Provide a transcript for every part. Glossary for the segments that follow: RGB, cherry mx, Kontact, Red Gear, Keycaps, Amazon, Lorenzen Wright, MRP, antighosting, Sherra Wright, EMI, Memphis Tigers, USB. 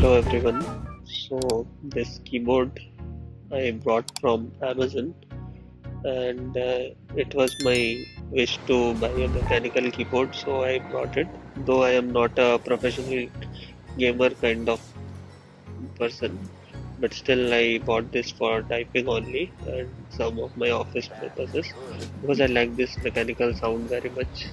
Hello everyone. So this keyboard I brought from Amazon, and it was my wish to buy a mechanical keyboard, so I brought it. Though I am not a professional gamer kind of person, but still I bought this for typing only and some of my office purposes, because I like this mechanical sound very much.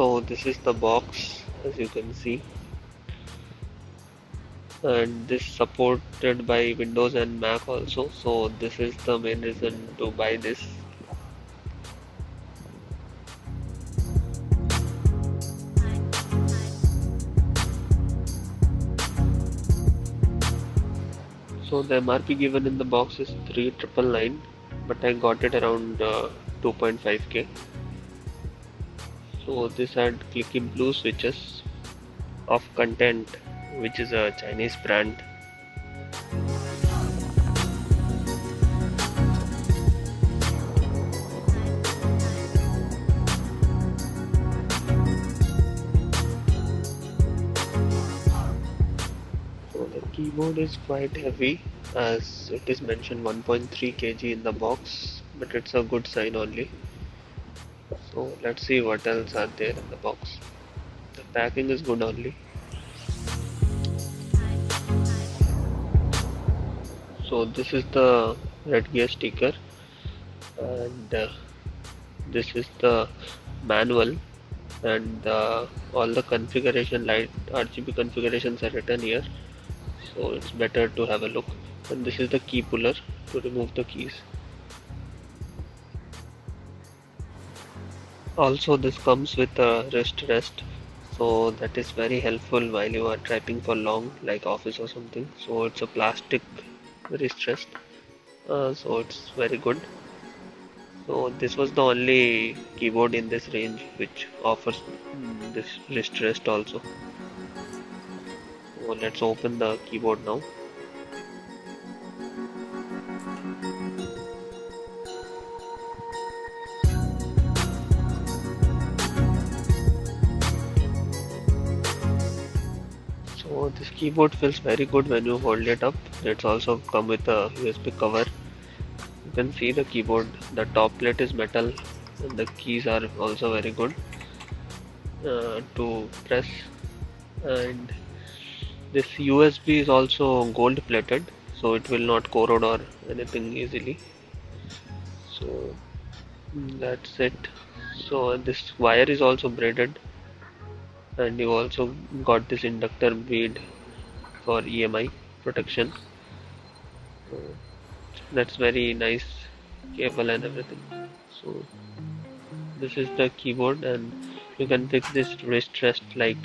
So this is the box, as you can see, and this supported by Windows and Mac also, so this is the main reason to buy this. So the MRP given in the box is 3,999, but I got it around 2.5K. So this had clicky blue switches of Kontact, which is a Chinese brand. So the keyboard is quite heavy, as it is mentioned 1.3 kg in the box, but it's a good sign only. So let's see what else are there in the box. The packing is good only. So this is the Red Gear sticker, and this is the manual, and all the configuration light RGB configurations are written here. So it's better to have a look. And this is the key puller to remove the keys. Also, this comes with a wrist rest, so that is very helpful while you are typing for long, like office or something. So it's a plastic wrist rest, so it's very good. So this was the only keyboard in this range which offers this wrist rest also. So let's open the keyboard now. So this keyboard feels very good when you hold it up. It's also come with a USB cover. You can see the keyboard, the top plate is metal, and the keys are also very good to press. And this USB is also gold plated, so it will not corrode or anything easily. So that's it. So this wire is also braided, and you also got this inductor bead for EMI protection. That's very nice cable and everything. So this is the keyboard, and you can fix this wrist rest like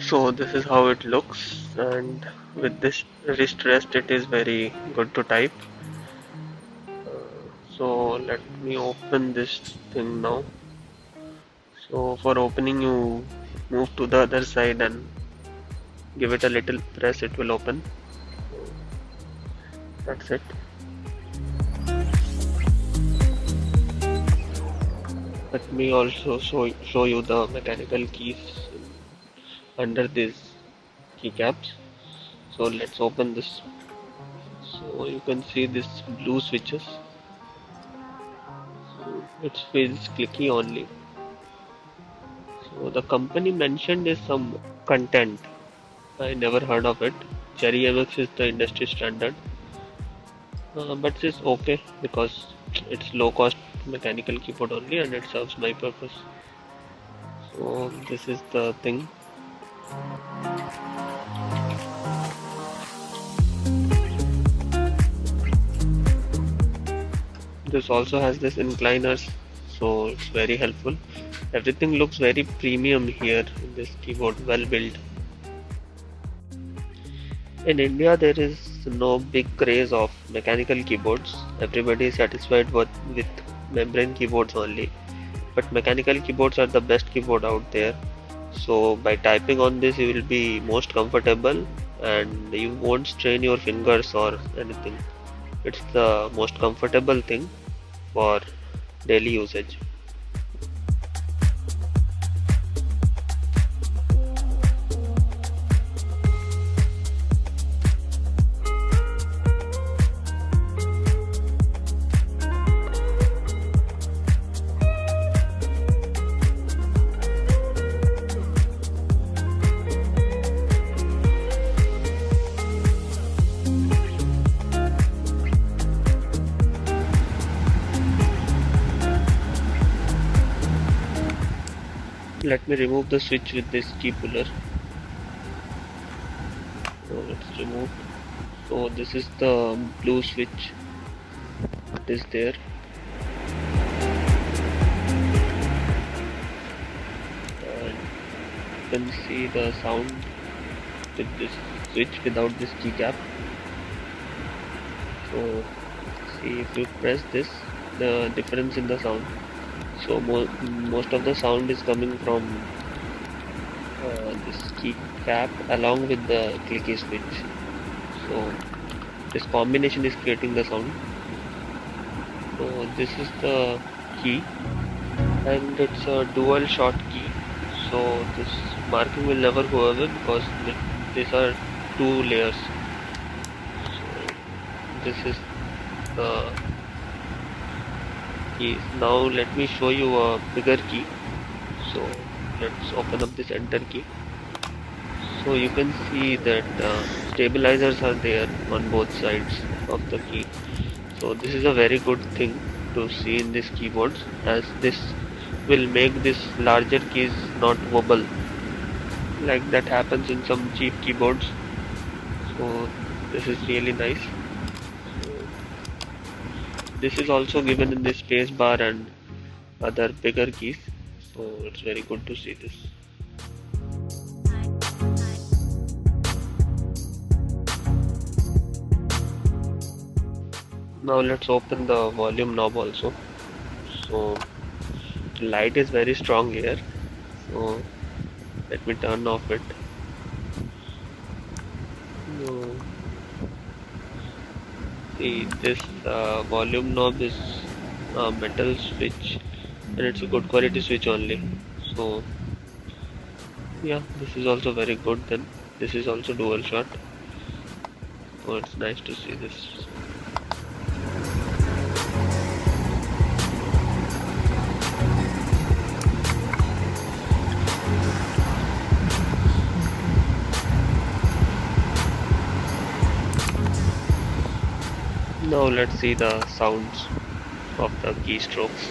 So this is how it looks, and with this wrist rest it is very good to type. So let me open this thing now. So for opening, you move to the other side and give it a little press, it will open. That's it. Let me also show you the mechanical keys under these keycaps. So let's open this. So you can see these blue switches. It feels clicky only. So the company mentioned is some Kontact. I never heard of it. Cherry MX is the industry standard, but it's okay because it's low cost mechanical keyboard only, and it serves my purpose. So this is the thing. This also has this incliners, so it's very helpful. Everything looks very premium here in this keyboard, well built. In India there is no big craze of mechanical keyboards. Everybody is satisfied with membrane keyboards only, but mechanical keyboards are the best keyboard out there. So by typing on this you will be most comfortable and you won't strain your fingers or anything. It's the most comfortable thing for daily usage. Let me remove the switch with this key puller. So it's removed. So this is the blue switch. It is there. And you can see the sound with this switch without this key cap. So see, if you press this, the difference in the sound. So most of the sound is coming from this key cap along with the clicky switch. So this combination is creating the sound. So this is the key, and it's a dual shot key. So this marking will never go away because these are two layers. So this is the keys. Now let me show you a bigger key. So let's open up this enter key. So you can see that stabilizers are there on both sides of the key. So this is a very good thing to see in these keyboards, as this will make these larger keys not wobble like that happens in some cheap keyboards. So this is really nice. This is also given in the space bar and other bigger keys, so it's very good to see this. Now let's open the volume knob also. So the light is very strong here, so let me turn off it. See, this volume knob is a metal switch and it's a good quality switch only. So yeah, this is also very good. Then this is also dual shot, so it's nice to see this. Now let's see the sounds of the keystrokes.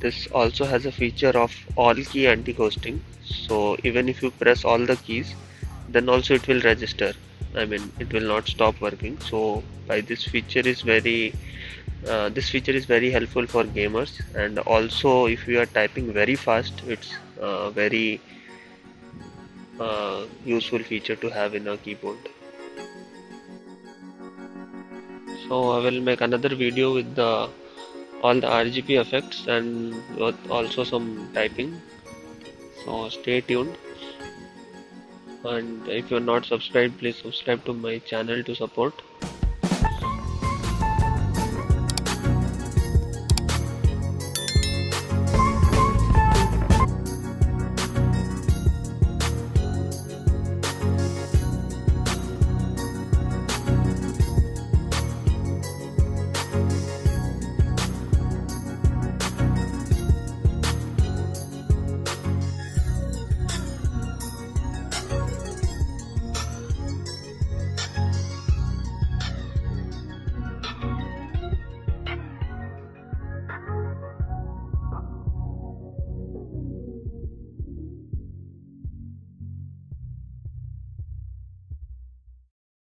This also has a feature of all key anti-ghosting. So even if you press all the keys, then also it will register. I mean, it will not stop working. So by this feature is very helpful for gamers, and also if you are typing very fast, it's a very useful feature to have in a keyboard. So I will make another video with all the RGB effects and also some typing. So stay tuned. And if you're not subscribed, please subscribe to my channel to support.